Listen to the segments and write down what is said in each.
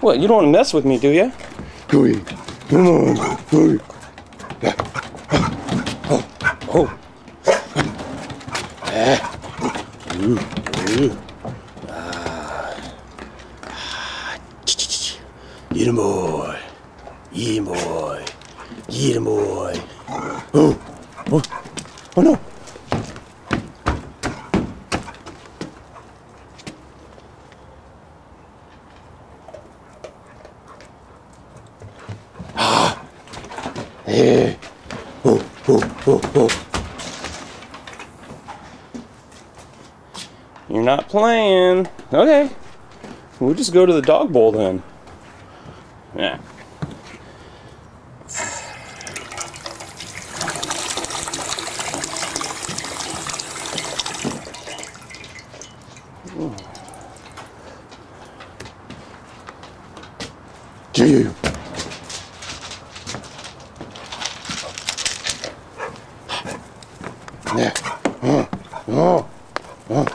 What, you don't want to mess with me, do you? Oh. Eat 'em, boy. Eat 'em, boy. Eat 'em, boy. Oh. Oh. Oh, no. Hey. Oh, oh, oh, oh. You're not playing. Okay. We'll just go to the dog bowl then. Yeah. Gee. Yeah. Oh. Oh. Oh.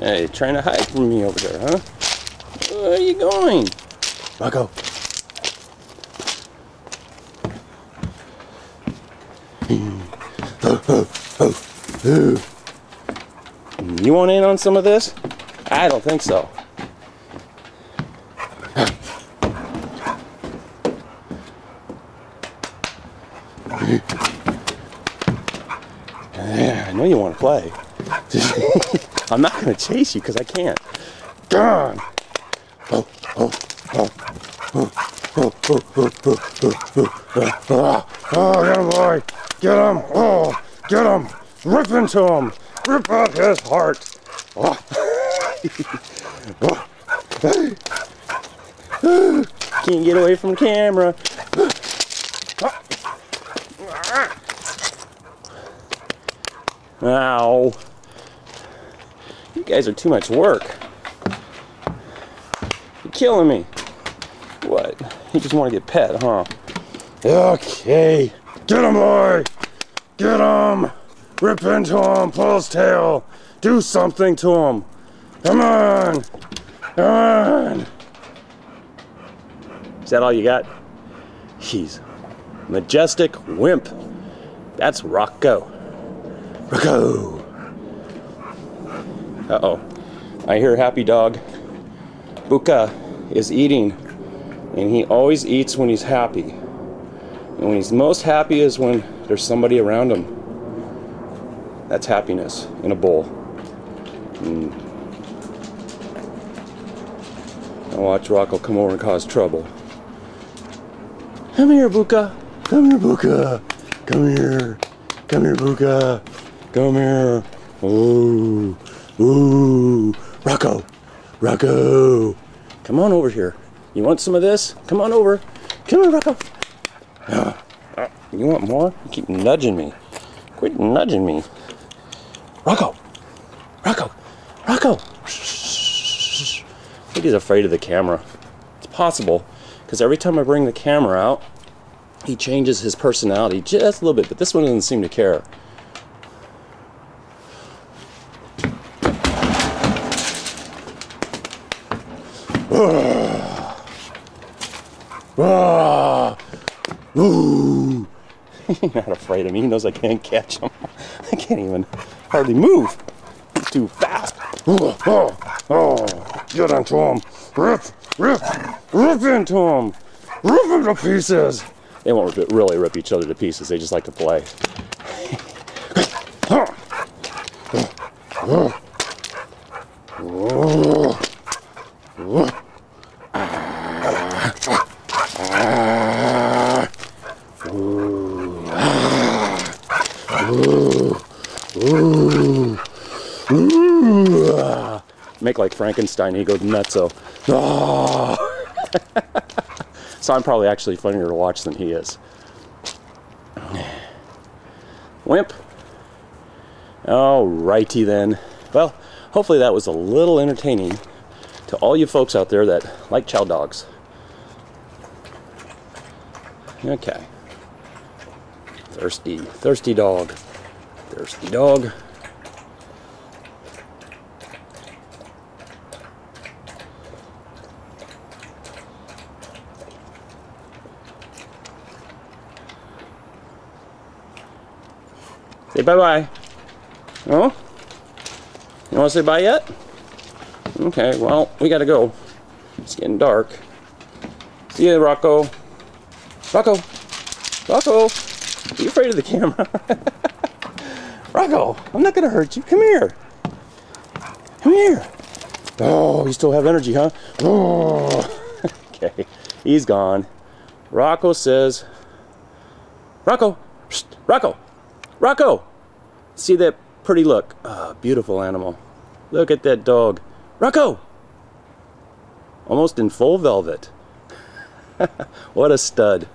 Hey, trying to hide from me over there, huh? Where are you going? Rocco. You want in on some of this? I don't think so. Yeah, I know you want to play. I'm not going to chase you because I can't. Darn! Oh, oh, oh, oh, oh, oh, oh, oh, oh, oh, oh, oh, get him, boy! Get him! Oh, get him! Rip into him! Rip out his heart! Oh. Can't get away from camera. Ow. You guys are too much work. You're killing me. What? You just want to get pet, huh? Okay. Get him, boy! Get him! Rip into him! Pull his tail! Do something to him! Come on! Come on! Is that all you got? He's a majestic wimp. That's Rocco. Rocco! Uh-oh. I hear Happy Dog. Buka is eating. And he always eats when he's happy. And when he's most happy is when there's somebody around him. That's happiness in a bowl. Mm. I'll watch Rocco come over and cause trouble. Come here, Buka. Come here, Buka. Come here. Come here, Buka. Come here. Ooh. Ooh. Rocco. Rocco. Come on over here. You want some of this? Come on over. Come here, Rocco. You want more? You keep nudging me. Quit nudging me. Rocco. Rocco. Rocco. I think he's afraid of the camera. It's possible, because every time I bring the camera out, he changes his personality just a little bit, but this one doesn't seem to care. He's not afraid of me. He knows I can't catch him. I can't even hardly move. He's too fast. Get into him. Rip into him. Rip him to pieces. They won't really rip each other to pieces. They just like to play. Make like Frankenstein, he goes nutso. Oh. So I'm probably actually funnier to watch than he is. Wimp. Alrighty then. Well, hopefully that was a little entertaining to all you folks out there that like chow dogs. Okay. Thirsty, thirsty dog. Thirsty dog. Say bye-bye. No? You want to say bye yet? Okay, well, we gotta go. It's getting dark. See ya, Rocco. Rocco! Rocco! Are you afraid of the camera? Rocco, I'm not gonna hurt you. Come here. Come here. Oh, you still have energy, huh? Oh. Okay, he's gone. Rocco says... Rocco! Psst. Rocco! Rocco! See that pretty look? Oh, beautiful animal. Look at that dog. Rocco! Almost in full velvet. What a stud.